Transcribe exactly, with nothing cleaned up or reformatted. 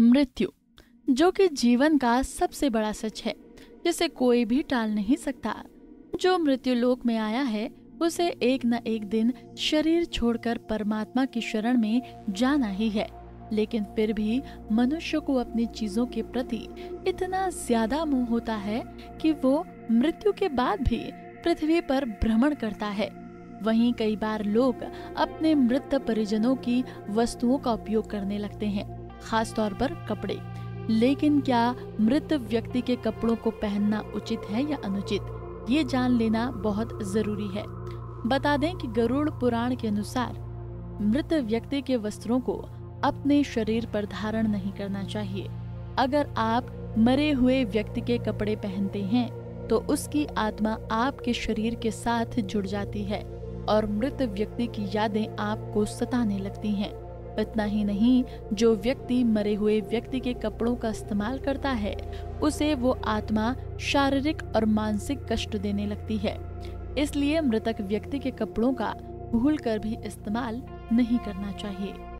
मृत्यु, जो कि जीवन का सबसे बड़ा सच है जिसे कोई भी टाल नहीं सकता। जो मृत्यु लोक में आया है उसे एक न एक दिन शरीर छोड़कर परमात्मा की शरण में जाना ही है, लेकिन फिर भी मनुष्य को अपनी चीजों के प्रति इतना ज्यादा मोह होता है कि वो मृत्यु के बाद भी पृथ्वी पर भ्रमण करता है। वहीं कई बार लोग अपने मृत परिजनों की वस्तुओं का उपयोग करने लगते हैं, खासतौर पर कपड़े। लेकिन क्या मृत व्यक्ति के कपड़ों को पहनना उचित है या अनुचित, ये जान लेना बहुत जरूरी है। बता दें कि गरुड़ पुराण के अनुसार मृत व्यक्ति के वस्त्रों को अपने शरीर पर धारण नहीं करना चाहिए। अगर आप मरे हुए व्यक्ति के कपड़े पहनते हैं तो उसकी आत्मा आपके शरीर के साथ जुड़ जाती है और मृत व्यक्ति की यादें आपको सताने लगती हैं। इतना ही नहीं, जो व्यक्ति मरे हुए व्यक्ति के कपड़ों का इस्तेमाल करता है उसे वो आत्मा शारीरिक और मानसिक कष्ट देने लगती है। इसलिए मृतक व्यक्ति के कपड़ों का भूल कर भी इस्तेमाल नहीं करना चाहिए।